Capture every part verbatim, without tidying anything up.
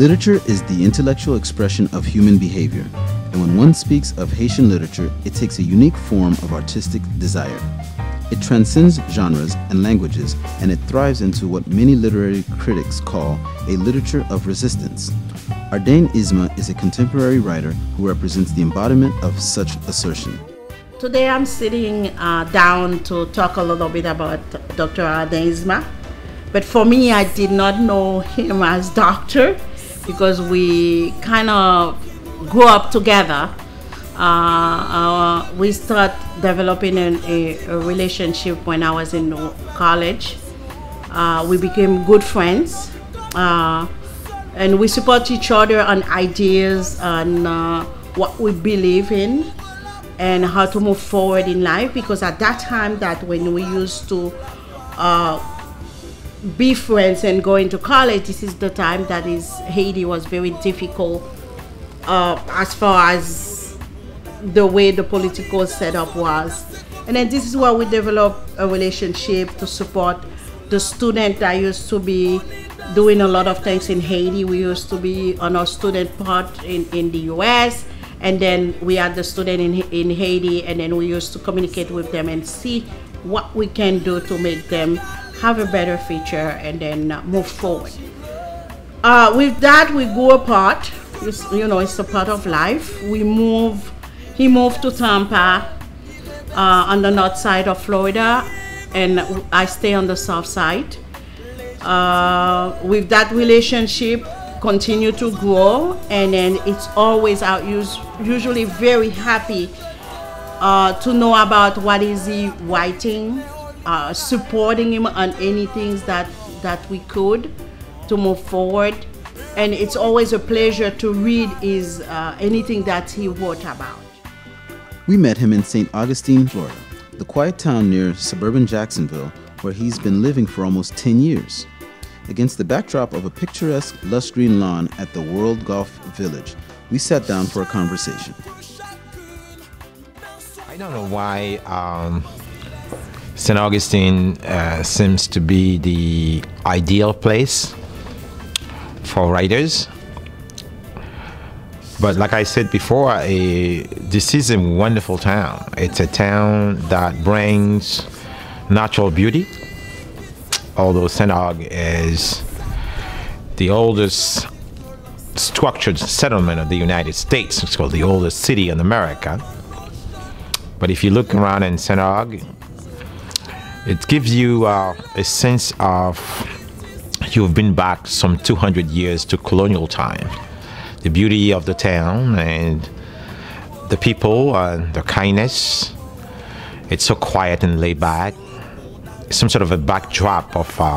Literature is the intellectual expression of human behavior, and when one speaks of Haitian literature, it takes a unique form of artistic desire. It transcends genres and languages, and it thrives into what many literary critics call a literature of resistance. Ardain Isma is a contemporary writer who represents the embodiment of such assertion. Today I'm sitting uh, down to talk a little bit about Doctor Ardain Isma. But for me, I did not know him as doctor because we kind of grew up together. Uh, uh, we started developing an, a, a relationship when I was in college. Uh, we became good friends, uh, and we support each other on ideas, on uh, what we believe in and how to move forward in life, because at that time that when we used to uh, be friends and go into college, this is the time that is Haiti was very difficult uh, as far as the way the political setup was. And then this is where we developed a relationship to support the student that used to be doing a lot of things in Haiti. We used to be on our student part in, in the U S, and then we had the student in, in Haiti, and then we used to communicate with them and see what we can do to make them have a better future and then move forward. Uh, with that, we grew apart. You know, it's a part of life. We move He moved to Tampa uh, on the north side of Florida, and I stay on the south side. Uh, with that relationship, continue to grow, and then it's always out. Usually very happy uh, to know about what is he writing, uh, supporting him on any things that that we could to move forward, and it's always a pleasure to read his uh, anything that he wrote about. We met him in Saint Augustine, Florida, the quiet town near suburban Jacksonville, where he's been living for almost ten years. Against the backdrop of a picturesque lush green lawn at the World Golf Village, we sat down for a conversation. I don't know why um, Saint Augustine uh, seems to be the ideal place for writers. But like I said before, a, this is a wonderful town. It's a town that brings natural beauty. Although Saint Aug is the oldest structured settlement of the United States, it's called the oldest city in America. But if you look around in Saint Aug, it gives you uh, a sense of you've been back some two hundred years to colonial time. The beauty of the town and the people and the kindness. It's so quiet and laid back. Some sort of a backdrop of a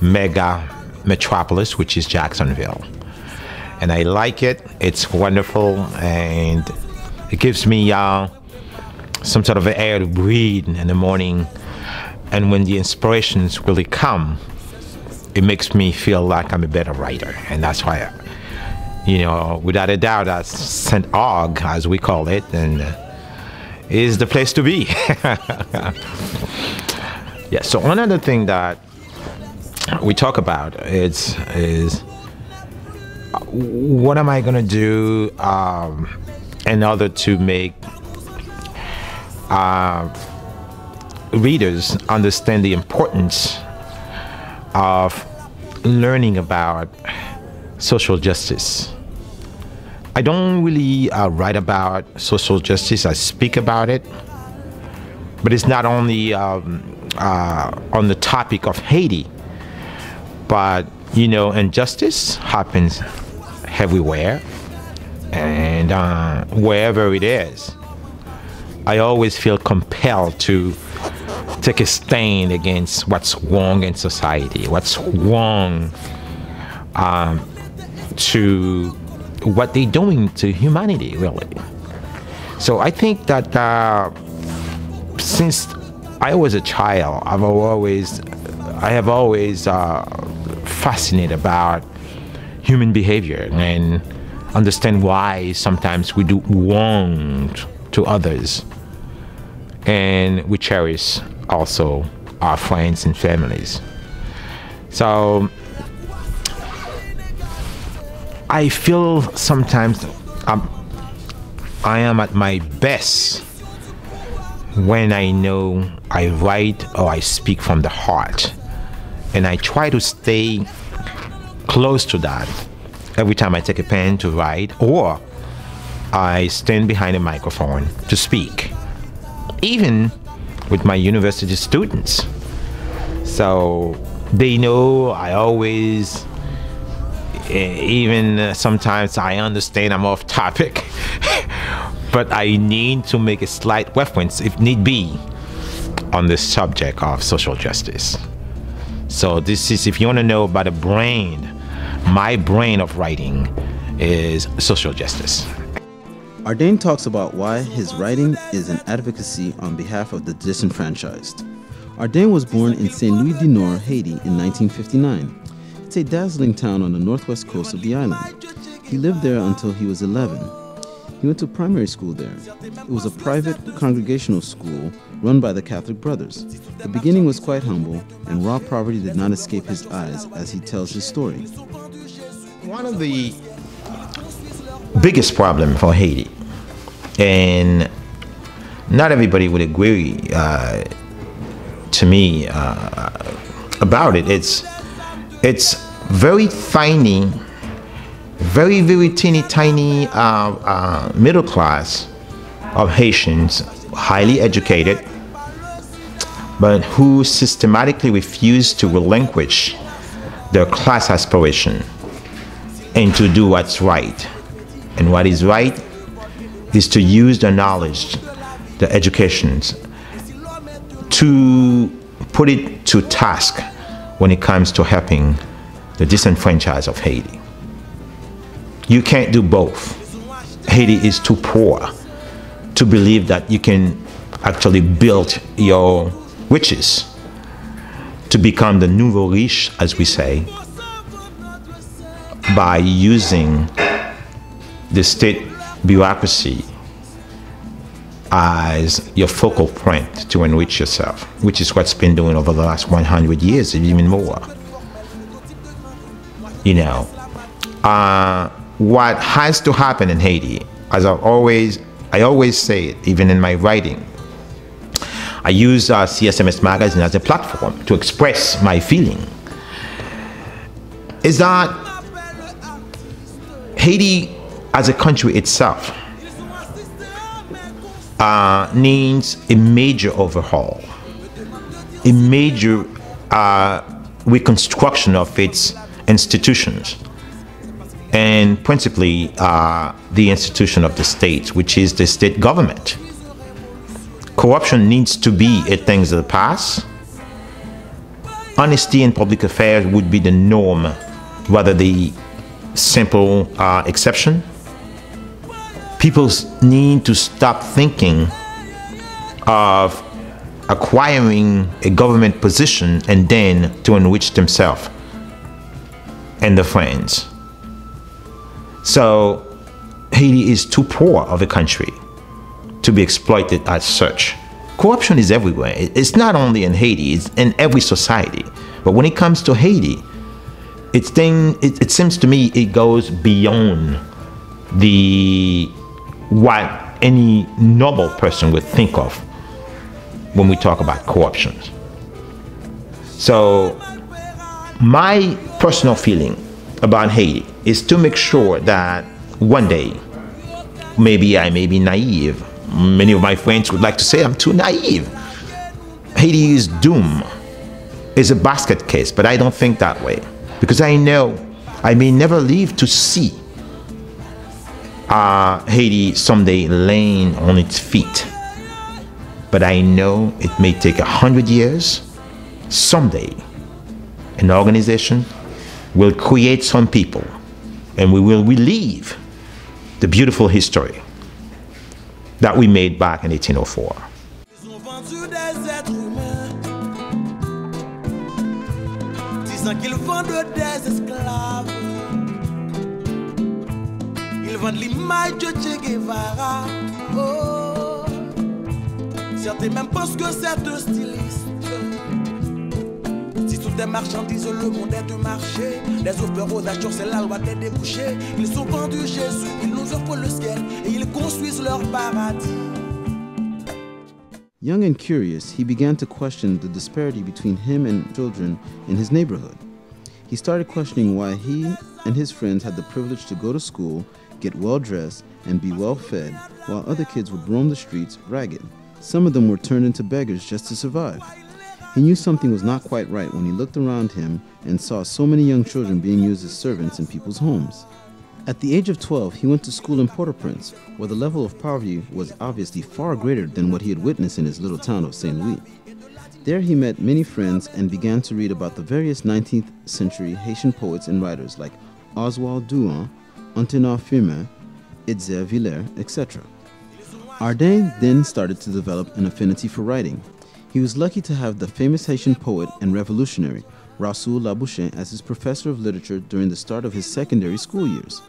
mega metropolis, which is Jacksonville. And I like it. It's wonderful, and it gives me uh, some sort of air to breathe in the morning. And when the inspirations really come, it makes me feel like I'm a better writer, and that's why I, you know, without a doubt, as Saint Aug, as we call it, and uh, is the place to be. Yeah. So another thing that we talk about is is what am I gonna do um, in order to make uh, readers understand the importance of learning about social justice. I don't really uh, write about social justice, I speak about it, but it's not only um, uh, on the topic of Haiti, but you know, injustice happens everywhere, and uh, wherever it is, I always feel compelled to take a stand against what's wrong in society, what's wrong um, to what they're doing to humanity, really. So I think that uh, since I was a child, I've always, I have always uh, fascinated about human behavior and understand why sometimes we do wrong to others, and we cherish also our friends and families. So I feel sometimes I'm, I am at my best when I know I write or I speak from the heart. And I try to stay close to that every time I take a pen to write, or I stand behind a microphone to speak, even with my university students. So they know I always, even sometimes I understand I'm off topic, but I need to make a slight reference, if need be, on the subject of social justice. So this is, if you want to know about a brain, my brain of writing is social justice. Ardain talks about why his writing is an advocacy on behalf of the disenfranchised. Ardain was born in Saint Louis du Nord, Haiti, in nineteen fifty-nine. It's a dazzling town on the northwest coast of the island. He lived there until he was eleven. He went to primary school there. It was a private congregational school run by the Catholic Brothers. The beginning was quite humble, and raw poverty did not escape his eyes as he tells his story. One of the biggest problems for Haiti, and not everybody would agree uh, to me uh, about it, it's, it's very tiny, very, very teeny tiny uh, uh, middle class of Haitians, highly educated, but who systematically refuse to relinquish their class aspiration and to do what's right. And what is right is to use the knowledge, the educations, to put it to task when it comes to helping the disenfranchised of Haiti. You can't do both. Haiti is too poor to believe that you can actually build your riches to become the nouveau riche, as we say, by using the state bureaucracy as your focal point to enrich yourself, which is what's been doing over the last one hundred years, even more. You know. Uh, What has to happen in Haiti, as I've always, I always say it, even in my writing, I use uh, C S M S magazine as a platform to express my feeling, is that Haiti as a country itself uh, needs a major overhaul, a major uh, reconstruction of its institutions. And principally uh, the institution of the state, which is the state government. Corruption needs to be a thing of the past. Honesty in public affairs would be the norm, rather the simple uh, exception. People need to stop thinking of acquiring a government position and then to enrich themselves and their friends. So Haiti is too poor of a country to be exploited as such. Corruption is everywhere. It's not only in Haiti, it's in every society. But when it comes to Haiti, it's thing, it, it seems to me it goes beyond the what any normal person would think of when we talk about corruption. So my personal feeling about Haiti is to make sure that one day, maybe I may be naive. Many of my friends would like to say I'm too naive. Haiti is doomed. It's a basket case, but I don't think that way. Because I know I may never live to see uh, Haiti someday laying on its feet. But I know it may take a hundred years. Someday, an organization will create some people, and we will relieve the beautiful history that we made back in eighteen oh four. souffrent des marchandises, le monde est de marché. Les offres aux actions, c'est la loi des débouchés. Ils sont vendus Jésus, ils nous offrent le ciel et ils construisent leur paradis. Young and curious, he began to question the disparity between him and children in his neighborhood. He started questioning why he and his friends had the privilege to go to school, get well-dressed, and be well-fed, while other kids would roam the streets ragged. Some of them were turned into beggars just to survive. He knew something was not quite right when he looked around him and saw so many young children being used as servants in people's homes. At the age of twelve, he went to school in Port-au-Prince, where the level of poverty was obviously far greater than what he had witnessed in his little town of Saint Louis. There he met many friends and began to read about the various nineteenth century Haitian poets and writers like Oswald Duan, Antenor Firmin, Edzer Villers, et cetera. Ardain then started to develop an affinity for writing. He was lucky to have the famous Haitian poet and revolutionary Rasoul Labouchin as his professor of literature during the start of his secondary school years.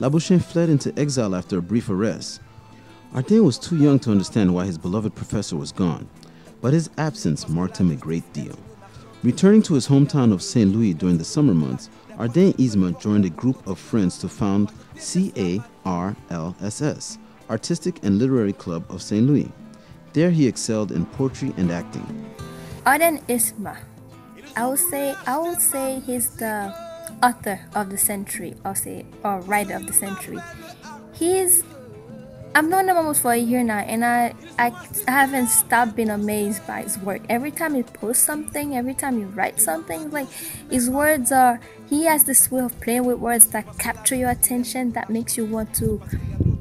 Labouchin fled into exile after a brief arrest. Ardain was too young to understand why his beloved professor was gone, but his absence marked him a great deal. Returning to his hometown of Saint Louis during the summer months, Ardain Isma joined a group of friends to found C A R L S S, Artistic and Literary Club of Saint Louis. There he excelled in poetry and acting. Ardain Isma, I would say, I would say he's the author of the century, or say, or writer of the century. He's, I've known him almost for a year now, and I, I haven't stopped being amazed by his work. Every time he posts something, every time he writes something, like his words are, he has this way of playing with words that capture your attention, that makes you want to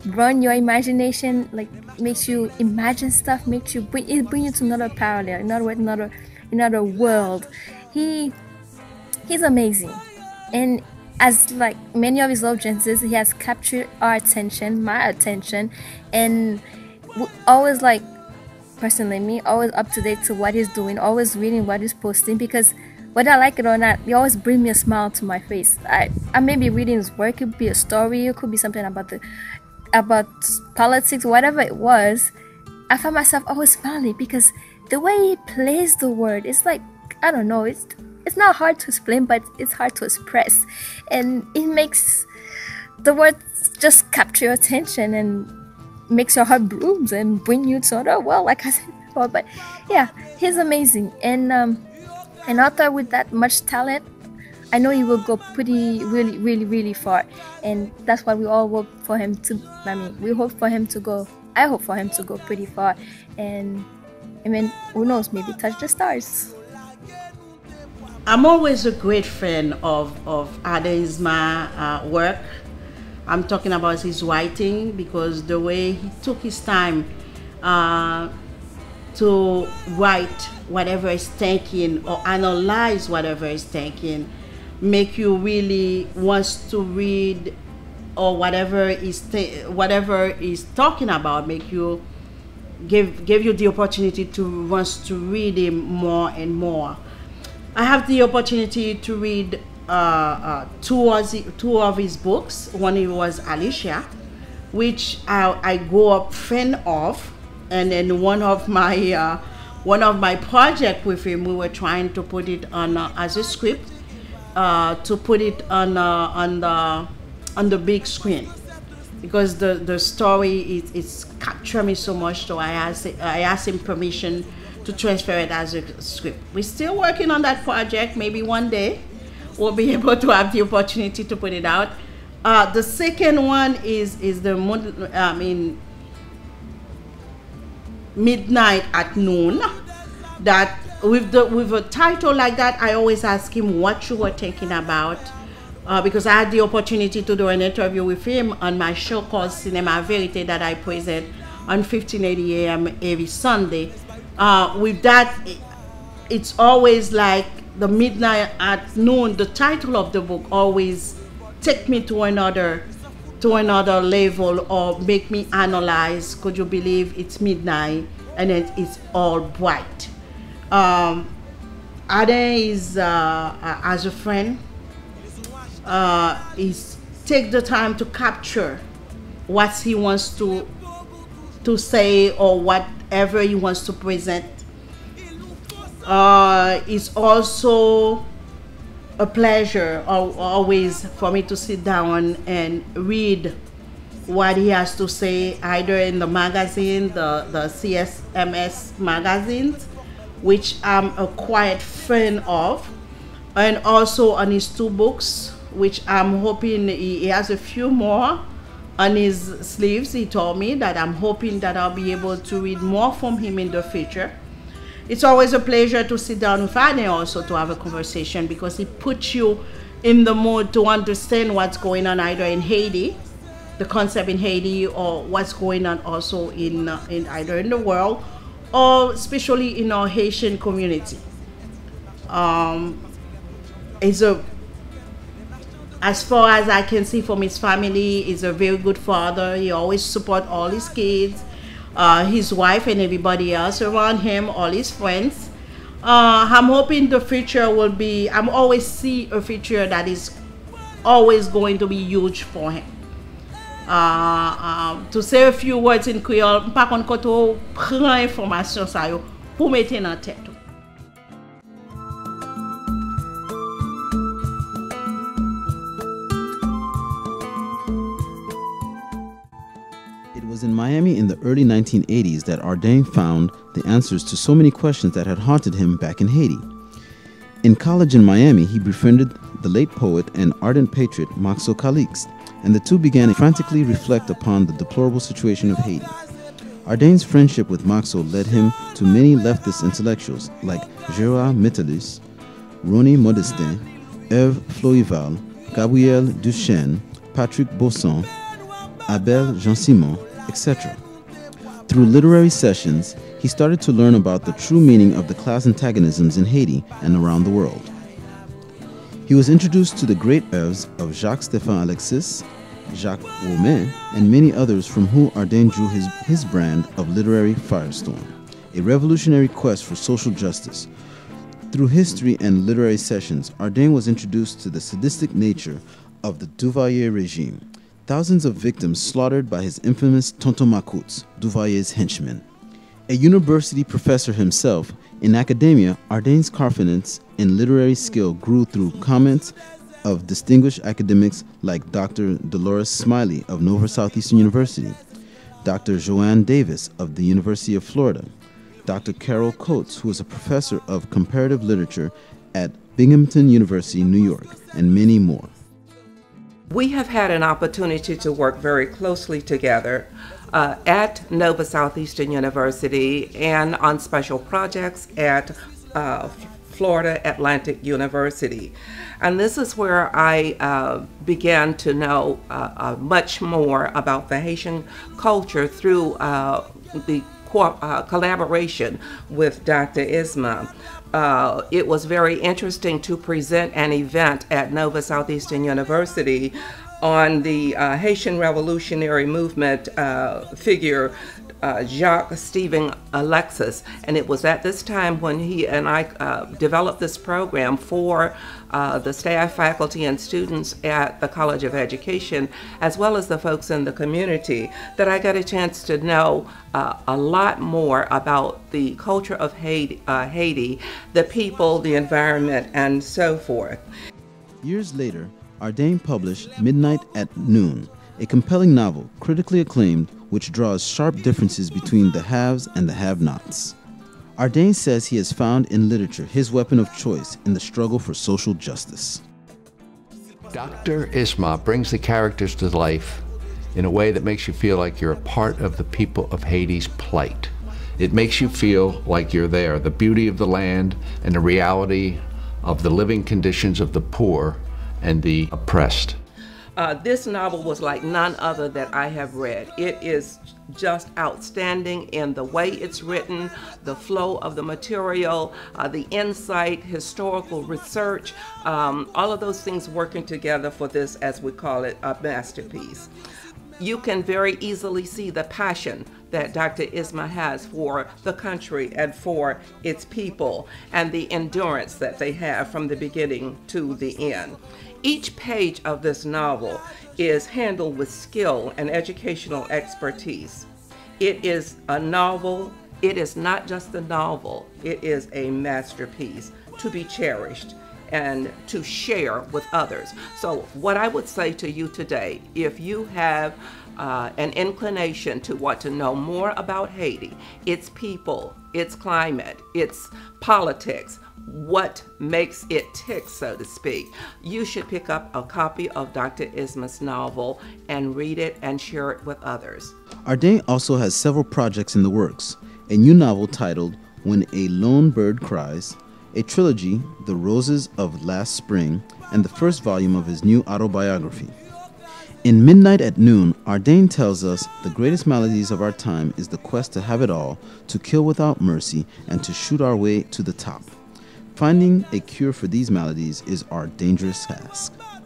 run your imagination, like makes you imagine stuff, makes you bring it bring you to another parallel, in other words, another another world. He he's amazing, and as like many of his audiences, he has captured our attention, my attention, and always like personally me, always up to date to what he's doing, always reading what he's posting, because whether I like it or not, he always brings me a smile to my face. I I may be reading his work, it could be a story, it could be something about the about politics, whatever it was. I found myself always smiling because the way he plays the word, it's like, I don't know, it's it's not hard to explain, but it's hard to express, and it makes the words just capture your attention and makes your heart blooms and bring you to another world, like I said before. But yeah, he's amazing, and um, an author with that much talent, I know he will go pretty, really, really, really far, and that's why we all hope for him to. I mean, we hope for him to go. I hope for him to go pretty far, and I mean, who knows? Maybe touch the stars. I'm always a great fan of of Ardain Isma's uh, work. I'm talking about his writing, because the way he took his time uh, to write whatever he's thinking or analyze whatever he's thinking, make you really wants to read, or whatever is whatever is talking about, make you give give you the opportunity to wants to read him more and more. I have the opportunity to read uh, uh, two of the, two of his books. One it was Alicia, which I, I grew up fan of, and then one of my uh, one of my project with him, we were trying to put it on uh, as a script. Uh, to put it on uh, on the on the big screen, because the the story it, it's captured me so much, so I asked I asked him permission to transfer it as a script. We're still working on that project. Maybe one day we'll be able to have the opportunity to put it out. Uh, the second one is is the I mean Midnight at Noon. That with the with a title like that, I always ask him what you were thinking about, uh, because I had the opportunity to do an interview with him on my show called Cinema Verite that I present on fifteen eighty A M every Sunday. Uh, with that, it's always like the Midnight at Noon. The title of the book always take me to another to another level, or make me analyze. Could you believe it's midnight and it, it's all bright? Um, Ardain is uh, as a friend. Uh, is take the time to capture what he wants to to say or whatever he wants to present uh, it's also a pleasure always for me to sit down and read what he has to say, either in the magazine, the, the C S M S magazines, which I'm a quiet fan of, and also on his two books, which I'm hoping he, he has a few more on his sleeves. He told me that I'm hoping that I'll be able to read more from him in the future. It's always a pleasure to sit down with Ardain also to have a conversation, because he puts you in the mood to understand what's going on either in Haiti, the concept in Haiti, or what's going on also in, uh, in either in the world, or especially in our Haitian community. Um, it's a, as far as I can see from his family, he's a very good father. He always supports all his kids, uh, his wife and everybody else around him, all his friends. Uh, I'm hoping the future will be, I'm always see a future that is always going to be huge for him. Uh, um, to say a few words in Creole, par contre, quand on prend information ça yo pour mettre en tête. It was in Miami in the early nineteen eighties that Ardain found the answers to so many questions that had haunted him back in Haiti. In college in Miami, he befriended the late poet and ardent patriot Maxo Calixte, and the two began to frantically reflect upon the deplorable situation of Haiti. Ardain's friendship with Maxo led him to many leftist intellectuals like Gerard Metalus, Roni Modestin, Eve Floival, Gabriel Duchesne, Patrick Bosson, Abel Jean-Simon, et cetera. Through literary sessions, he started to learn about the true meaning of the class antagonisms in Haiti and around the world. He was introduced to the great oeuvres of Jacques Stephen Alexis, Jacques Roumain, and many others from whom Ardain drew his, his brand of literary firestorm, a revolutionary quest for social justice. Through history and literary sessions, Ardain was introduced to the sadistic nature of the Duvalier regime, thousands of victims slaughtered by his infamous Tonton Macoutes, Duvalier's henchman. A university professor himself, in academia, Ardain's confidence in literary skill grew through comments of distinguished academics like Doctor Dolores Smiley of Nova Southeastern University, Doctor Joanne Davis of the University of Florida, Doctor Carol Coates, who was a professor of comparative literature at Binghamton University, New York, and many more. We have had an opportunity to work very closely together uh, at Nova Southeastern University and on special projects at uh, Florida Atlantic University. And this is where I uh, began to know uh, uh, much more about the Haitian culture through uh, the co uh, collaboration with Doctor Isma. Uh, it was very interesting to present an event at Nova Southeastern University on the uh, Haitian revolutionary movement uh, figure uh, Jacques Stephen Alexis, and it was at this time when he and I uh, developed this program for uh, the staff, faculty, and students at the College of Education, as well as the folks in the community, that I got a chance to know uh, a lot more about the culture of Haiti, uh, Haiti, the people, the environment, and so forth. Years later, Ardain published Midnight at Noon, a compelling novel, critically acclaimed, which draws sharp differences between the haves and the have-nots. Ardain says he has found in literature his weapon of choice in the struggle for social justice. Doctor Isma brings the characters to life in a way that makes you feel like you're a part of the people of Haiti's plight. It makes you feel like you're there. The beauty of the land and the reality of the living conditions of the poor and the oppressed. Uh, this novel was like none other that I have read. It is just outstanding in the way it's written, the flow of the material, uh, the insight, historical research, um, all of those things working together for this, as we call it, a masterpiece. You can very easily see the passion that Doctor Isma has for the country and for its people, and the endurance that they have from the beginning to the end. Each page of this novel is handled with skill and educational expertise. It is a novel It is not just a novel, it is a masterpiece to be cherished and to share with others. So what I would say to you today, if you have uh, an inclination to want to know more about Haiti, its people, its climate, its politics, what makes it tick, so to speak, you should pick up a copy of Doctor Isma's novel and read it and share it with others. Ardain also has several projects in the works, a new novel titled When a Lone Bird Cries, a trilogy, The Roses of Last Spring, and the first volume of his new autobiography. In Midnight at Noon, Ardain tells us the greatest maladies of our time is the quest to have it all, to kill without mercy, and to shoot our way to the top. Finding a cure for these maladies is our dangerous task.